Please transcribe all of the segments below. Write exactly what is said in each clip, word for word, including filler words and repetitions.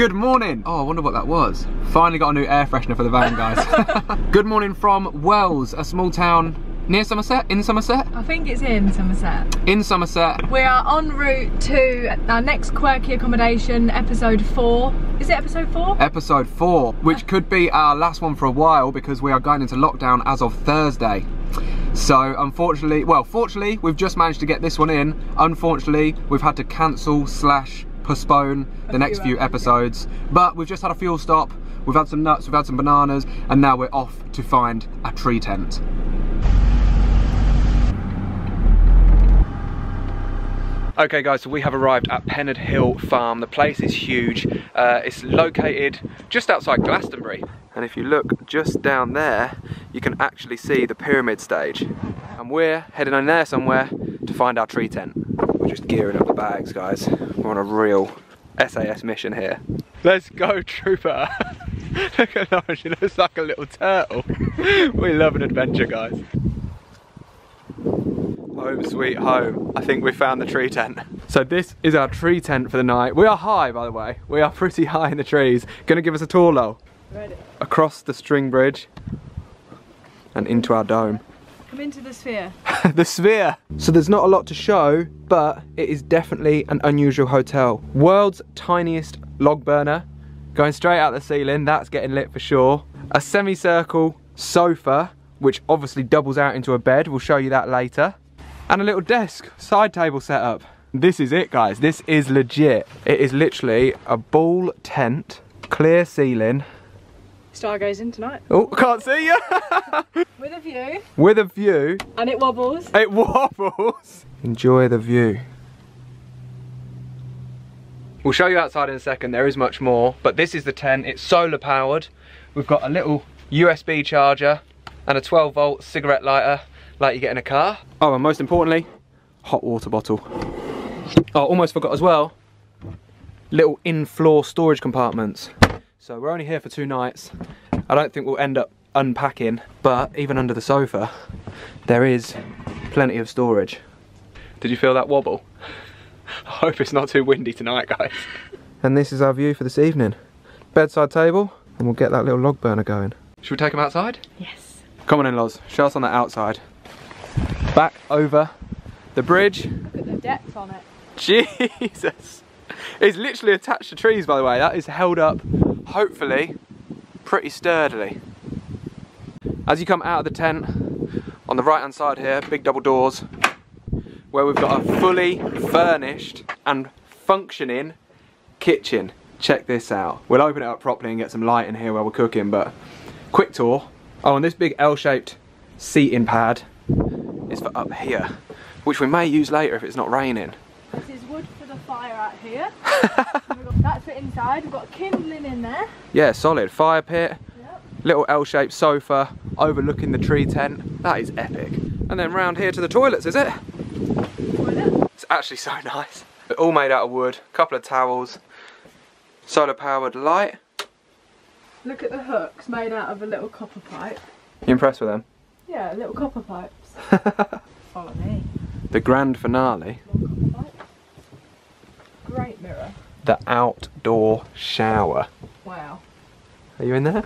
Good morning. Oh, I wonder what that was. Finally got a new air freshener for the van, guys. Good morning from Wells, a small town near Somerset, in Somerset? I think it's in Somerset. In Somerset. We are en route to our next quirky accommodation, episode four. Is it episode four? Episode four, which could be our last one for a while because we are going into lockdown as of Thursday. So unfortunately, well, fortunately, we've just managed to get this one in. Unfortunately, we've had to cancel slash postpone the next few episodes, but we've just had a fuel stop, we've had some nuts, we've had some bananas, and now we're off to find a tree tent. Okay guys, so we have arrived at Pennard Hill Farm. The place is huge. Uh, it's located just outside Glastonbury. And if you look just down there, you can actually see the pyramid stage. And we're heading in there somewhere to find our tree tent. We're just gearing up the bags, guys. We're on a real S A S mission here. Let's go, trooper. Look at Lauren, she looks like a little turtle. We love an adventure, guys. Home sweet home. I think we found the tree tent. So this is our tree tent for the night. We are high, by the way. We are pretty high in the trees. Gonna give us a tour, Lol. Ready. Across the string bridge and into our dome. Come into the sphere. The sphere. So there's not a lot to show, but it is definitely an unusual hotel. World's tiniest log burner. Going straight out the ceiling, that's getting lit for sure. A semicircle sofa, which obviously doubles out into a bed. We'll show you that later. And a little desk, side table set up. This is it, guys, this is legit. It is literally a ball tent, clear ceiling. Star goes in tonight. Oh, can't see you. With a view. With a view. And it wobbles. It wobbles. Enjoy the view. We'll show you outside in a second, there is much more, but this is the tent, it's solar powered. We've got a little U S B charger and a twelve volt cigarette lighter, like you get in a car. Oh, and most importantly, hot water bottle. Oh, almost forgot as well, little in-floor storage compartments. So we're only here for two nights. I don't think we'll end up unpacking, but even under the sofa, there is plenty of storage. Did you feel that wobble? I hope it's not too windy tonight, guys. And this is our view for this evening. Bedside table, and we'll get that little log burner going. Should we take them outside? Yes. Come on in, Loz, show us on that outside. Back over the bridge. Look at the depth on it. Jesus. It's literally attached to trees, by the way. That is held up, hopefully, pretty sturdily. As you come out of the tent, on the right hand side here, big double doors, where we've got a fully furnished and functioning kitchen. Check this out. We'll open it up properly and get some light in here while we're cooking, but quick tour. Oh, and this big L-shaped seating pad is for up here, which we may use later if it's not raining. This is wood for the fire out here. got, that's for inside, we've got kindling in there. Yeah, solid, fire pit, yep. Little L-shaped sofa overlooking the tree tent. That is epic. And then round here to the toilets, is it? Toilet. It's actually so nice. They're all made out of wood, couple of towels, solar powered light. Look at the hooks made out of a little copper pipe. You impressed with them? Yeah, little copper pipe. Follow me. The grand finale. Great mirror. The outdoor shower. Wow. Are you in there?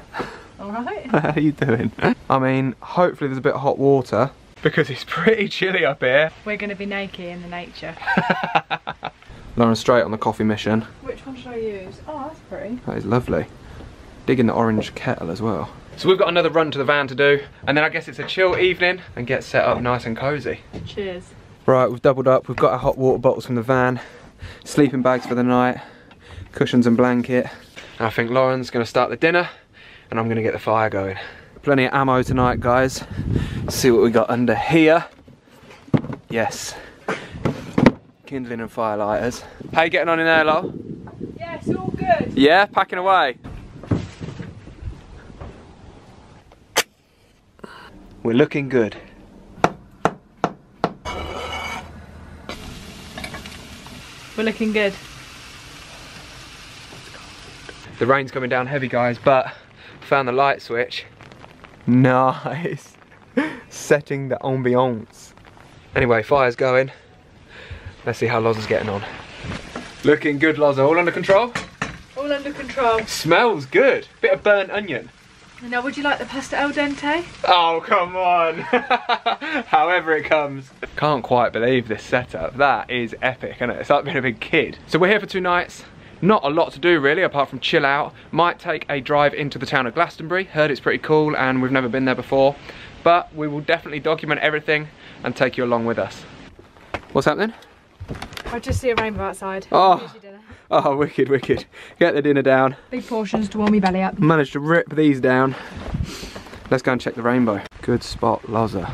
Alright. How are you doing? I mean, hopefully there's a bit of hot water because it's pretty chilly up here. We're going to be naked in the nature. Lauren's straight on the coffee mission. Which one should I use? Oh, that's pretty. That is lovely. Digging the orange kettle as well. So we've got another run to the van to do, and then I guess it's a chill evening and get set up nice and cosy. Cheers. Right, we've doubled up, we've got our hot water bottles from the van, sleeping bags for the night, cushions and blanket. I think Lauren's gonna start the dinner and I'm gonna get the fire going. Plenty of ammo tonight, guys. See what we got under here. Yes. Kindling and fire lighters. How you getting on in there, Lol? Yeah, it's all good. Yeah, packing away. We're looking good. We're looking good. The rain's coming down heavy, guys, but found the light switch. Nice. Setting the ambiance. Anyway, fire's going. Let's see how Loz is getting on. Looking good, Loz. All under control? All under under control. It smells good. Bit of burnt onion. Now, would you like the pasta al dente? Oh, come on. However it comes. Can't quite believe this setup. That is epic, isn't it? It's like being a big kid. So we're here for two nights. Not a lot to do really, apart from chill out. Might take a drive into the town of Glastonbury. Heard it's pretty cool and we've never been there before. But we will definitely document everything and take you along with us. What's happening? I just see a rainbow outside. Oh, oh, wicked, wicked. Get the dinner down. Big portions to warm me belly up. Managed to rip these down. Let's go and check the rainbow. Good spot, Lozza.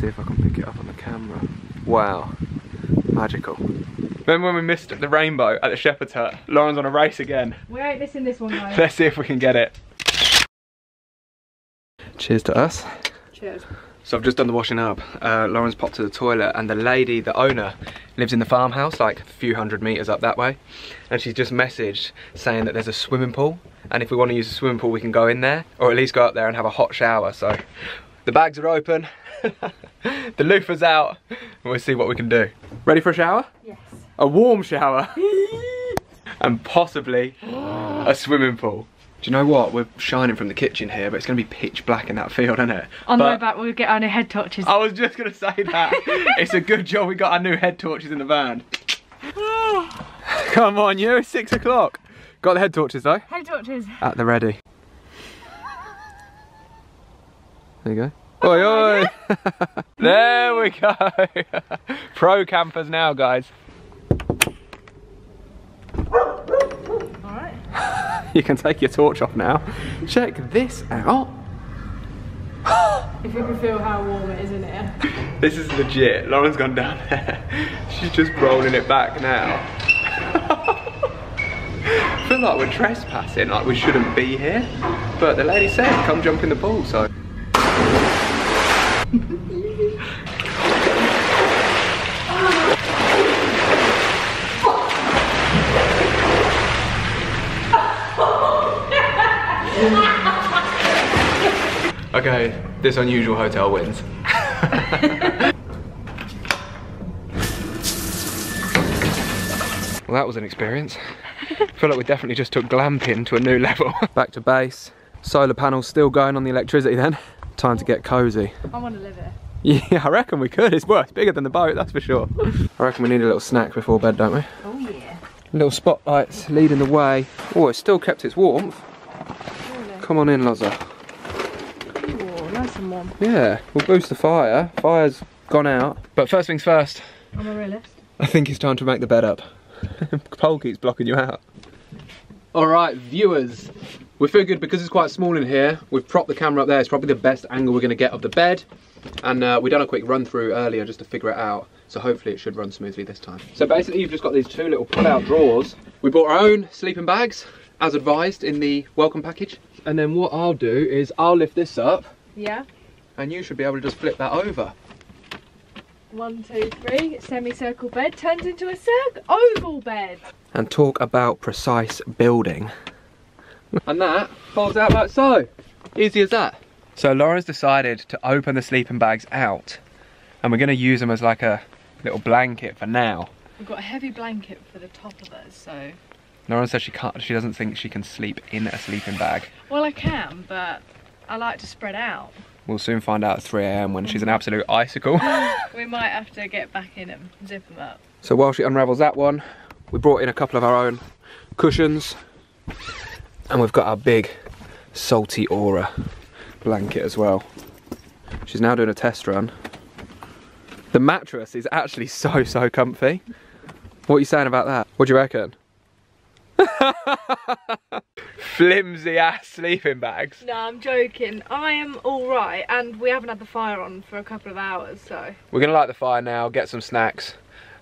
See if I can pick it up on the camera. Wow, magical. Remember when we missed the rainbow at the shepherd's hut? Lauren's on a race again. We ain't missing this one though. Let's see if we can get it. Cheers to us. Cheers. So I've just done the washing up. Uh, Lauren's popped to the toilet and the lady, the owner, lives in the farmhouse like a few hundred meters up that way. And she's just messaged saying that there's a swimming pool. And if we want to use a swimming pool, we can go in there or at least go up there and have a hot shower. So the bags are open, the loofah's out, and we'll see what we can do. Ready for a shower? Yes. A warm shower. And possibly a swimming pool. Do you know what? We're shining from the kitchen here, but it's going to be pitch black in that field, isn't it? On the way back, we'll get our new head torches. I was just going to say that. It's a good job we got our new head torches in the van. Come on, you. It's six o'clock. Got the head torches, though? Head torches. At the ready. There you go. Oi, oi. There we go. Pro campers now, guys. You can take your torch off now. Check this out. If you can feel how warm it is in here. This is legit. Lauren's gone down there. She's just rolling it back now. I feel like we're trespassing, like we shouldn't be here. But the lady said, come jump in the pool, so. Okay, this unusual hotel wins. Well, that was an experience. I feel like we definitely just took glamping to a new level. Back to base. Solar panels still going on the electricity then. Time to get cozy. I want to live here. Yeah, I reckon we could. It's worse, bigger than the boat, that's for sure. I reckon we need a little snack before bed, don't we? Oh yeah. Little spotlights leading the way. Oh, it's still kept its warmth. Really? Come on in, Lozza. Ooh, nice and warm. Yeah, we'll boost the fire. Fire's gone out. But first things first. I'm a realist. I think it's time to make the bed up. Pole keeps blocking you out. Alright, viewers. We figured because it's quite small in here, we've propped the camera up there. It's probably the best angle we're going to get of the bed. And uh, we've done a quick run through earlier just to figure it out. So hopefully it should run smoothly this time. So basically you've just got these two little pull-out drawers. We bought our own sleeping bags, as advised in the welcome package. And then what I'll do is I'll lift this up. Yeah. And you should be able to just flip that over. One, two, three, semicircle bed turns into a circle, oval bed. And talk about precise building. And that folds out like so. Easy as that. So Lauren's decided to open the sleeping bags out and we're going to use them as like a little blanket for now. We've got a heavy blanket for the top of us, so... Lauren says she can't, she doesn't think she can sleep in a sleeping bag. Well, I can, but I like to spread out. We'll soon find out at three A M when she's an absolute icicle. We might have to get back in and zip them up. So while she unravels that one, we brought in a couple of our own cushions. And we've got our big salty aura blanket as well. She's now doing a test run. The mattress is actually so, so comfy. What are you saying about that? What do you reckon? Flimsy ass sleeping bags. No, I'm joking. I am all right and we haven't had the fire on for a couple of hours, so. We're gonna light the fire now, get some snacks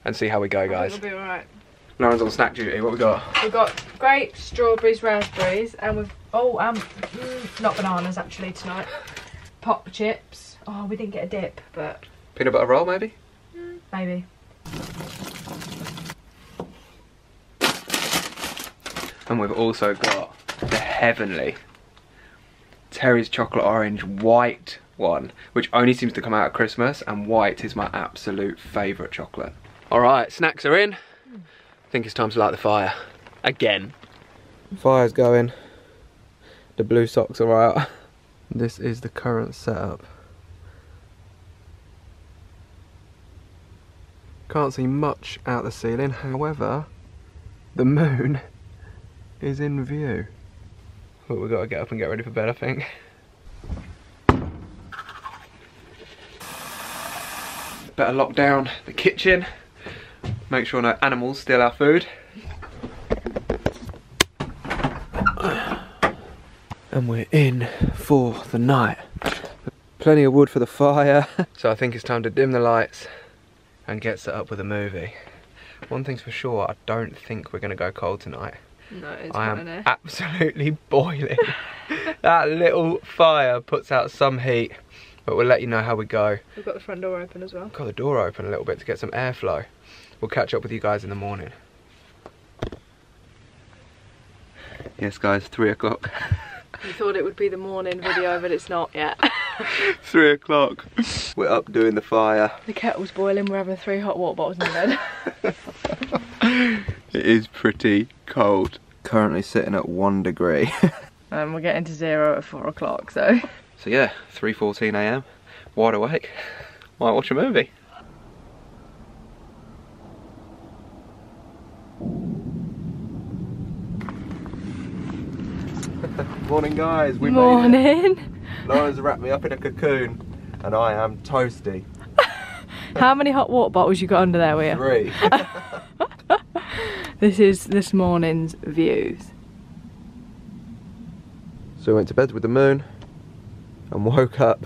and see how we go, guys. I think we'll be all right. Lauren's on snack duty. What we got? We've got grapes, strawberries, raspberries, and we've oh, um, not bananas actually tonight. Pop chips. Oh, we didn't get a dip, but peanut butter roll maybe. Mm, maybe. And we've also got the heavenly Terry's chocolate orange white one, which only seems to come out at Christmas, and white is my absolute favourite chocolate. All right, snacks are in. I think it's time to light the fire again. Fire's going. The blue socks are out. This is the current setup. Can't see much out the ceiling, however, the moon is in view. But we've got to get up and get ready for bed, I think. Better lock down the kitchen, make sure no animals steal our food. And we're in for the night. Plenty of wood for the fire. So I think it's time to dim the lights and get set up with a movie. One thing's for sure, I don't think we're gonna go cold tonight. No, it's I am enough. absolutely boiling. That little fire puts out some heat, but we'll let you know how we go. We've got the front door open as well. Got the door open a little bit to get some airflow. We'll catch up with you guys in the morning. Yes guys, three o'clock. You thought it would be the morning video, but it's not yet. Three o'clock. We're up doing the fire. The kettle's boiling, we're having three hot water bottles in the bed. It is pretty cold. Currently sitting at one degree. And we're getting to zero at four o'clock, so. So yeah, three fourteen a m, wide awake. Might watch a movie. Morning guys, we Morning. made it. Lauren's wrapped me up in a cocoon and I am toasty. How many hot water bottles you got under there, were you? Three. This is this morning's views. So we went to bed with the moon and woke up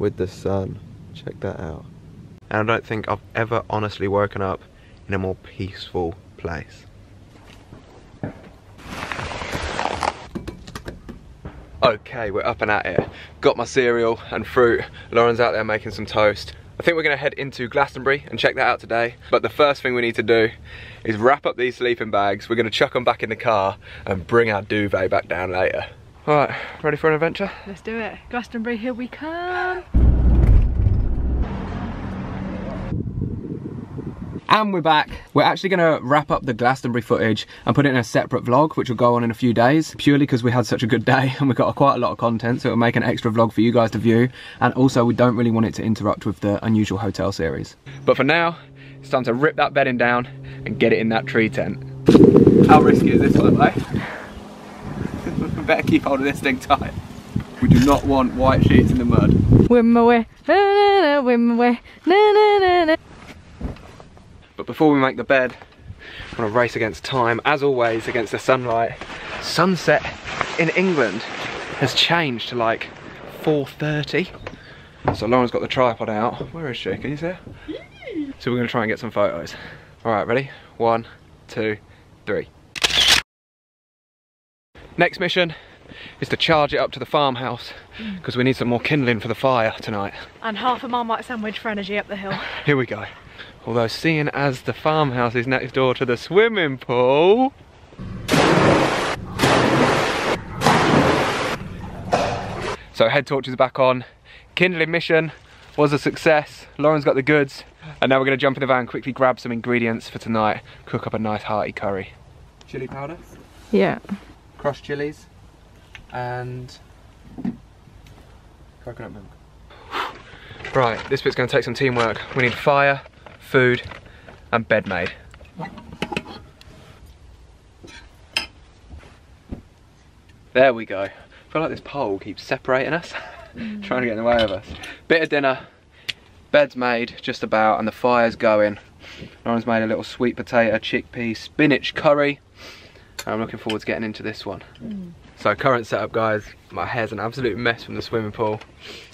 with the sun. Check that out. And I don't think I've ever honestly woken up in a more peaceful place. Okay, we're up and at it. Got my cereal and fruit. Lauren's out there making some toast. I think we're gonna head into Glastonbury and check that out today. But the first thing we need to do is wrap up these sleeping bags. We're gonna chuck them back in the car and bring our duvet back down later. All right, ready for an adventure? Let's do it. Glastonbury, here we come. And we're back. We're actually gonna wrap up the Glastonbury footage and put it in a separate vlog, which will go on in a few days, purely because we had such a good day and we got quite a lot of content, so it'll make an extra vlog for you guys to view. And also we don't really want it to interrupt with the unusual hotel series. But for now, it's time to rip that bedding down and get it in that tree tent. How risky is this, by the way? We better keep hold of this thing tight. We do not want white sheets in the mud. Swim away, na na na, swim away, na na na na. But before we make the bed, I'm gonna race against time, as always, against the sunlight. Sunset in England has changed to like four thirty. So Lauren's got the tripod out. Where is she? Can you see her? So we're gonna try and get some photos. All right, ready? One, two, three. Next mission is to charge it up to the farmhouse because mm. we need some more kindling for the fire tonight. And half a Marmite sandwich for energy up the hill. Here we go. Although, seeing as the farmhouse is next door to the swimming pool... So head torches back on. Kindling mission was a success. Lauren's got the goods. And now we're gonna jump in the van, quickly grab some ingredients for tonight. Cook up a nice hearty curry. Chili powder? Yeah. Crushed chilies. And coconut milk. Right, this bit's gonna take some teamwork. We need fire, food, and bed made. There we go. I feel like this pole keeps separating us, trying to get in the way of us. Bit of dinner, bed's made just about, and the fire's going. Lauren's made a little sweet potato, chickpea, spinach curry. I'm looking forward to getting into this one. Mm. So current setup guys, my hair's an absolute mess from the swimming pool.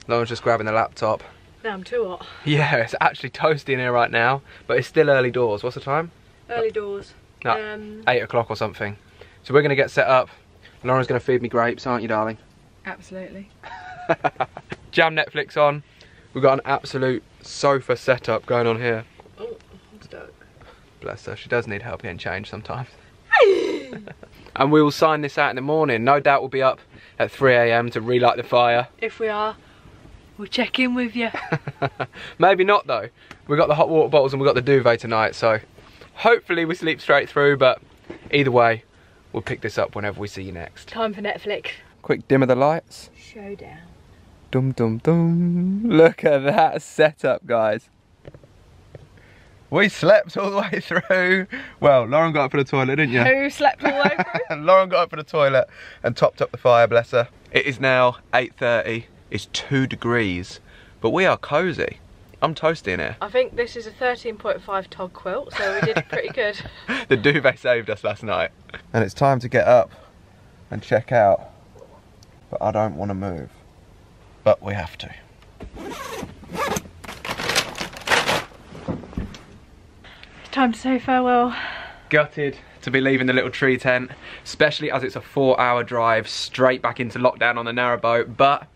Lauren's just grabbing the laptop. Damn, too hot. Yeah, it's actually toasty in here right now, but it's still early doors. What's the time? Early doors. No, um, eight o'clock or something. So we're gonna get set up. Lauren's gonna feed me grapes, aren't you darling? Absolutely. Jam Netflix on. We've got an absolute sofa setup going on here. Oh, I'm stuck. Bless her, she does need help getting changed sometimes. And we will sign this out in the morning. No doubt we'll be up at three a m to relight the fire. If we are, we'll check in with you. Maybe not though. We've got the hot water bottles and we've got the duvet tonight, so hopefully we sleep straight through, but either way, we'll pick this up whenever we see you next. Time for Netflix. Quick dim of the lights. Showdown. Dum dum dum. Look at that setup, guys. We slept all the way through. Well, Lauren got up for the toilet, didn't you? Who slept all the way through? And Lauren got up for the toilet and topped up the fire, bless her. It is now eight thirty. It's two degrees, but we are cozy. I'm toasty in here. I think this is a thirteen point five tog quilt, so we did pretty good. The duvet saved us last night. And it's time to get up and check out, but I don't want to move. But we have to. It's time to say farewell. Gutted to be leaving the little tree tent, especially as it's a four hour drive straight back into lockdown on the narrowboat, but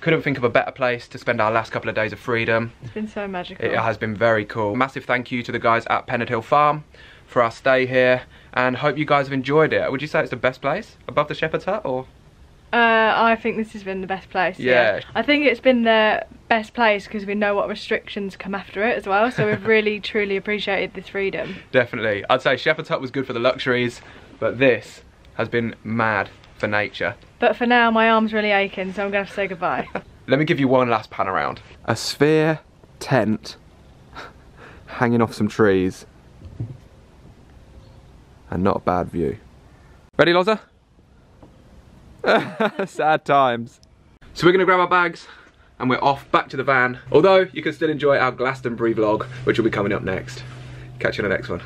couldn't think of a better place to spend our last couple of days of freedom. It's been so magical. It has been very cool. Massive thank you to the guys at Pennard Hill Farm for our stay here, and hope you guys have enjoyed it. Would you say it's the best place above the shepherd's hut, or? Uh, I think this has been the best place. Yeah. yeah. I think it's been the best place because we know what restrictions come after it as well. So we've really, truly appreciated this freedom. Definitely. I'd say Shepherd's Hut was good for the luxuries, but this has been mad for nature. But for now, my arm's really aching, so I'm going to have to say goodbye. Let me give you one last pan around. A sphere tent hanging off some trees. And not a bad view. Ready, Lozza? Sad times. So we're gonna grab our bags and we're off back to the van, although you can still enjoy our Glastonbury vlog, which will be coming up next. Catch you on the next one.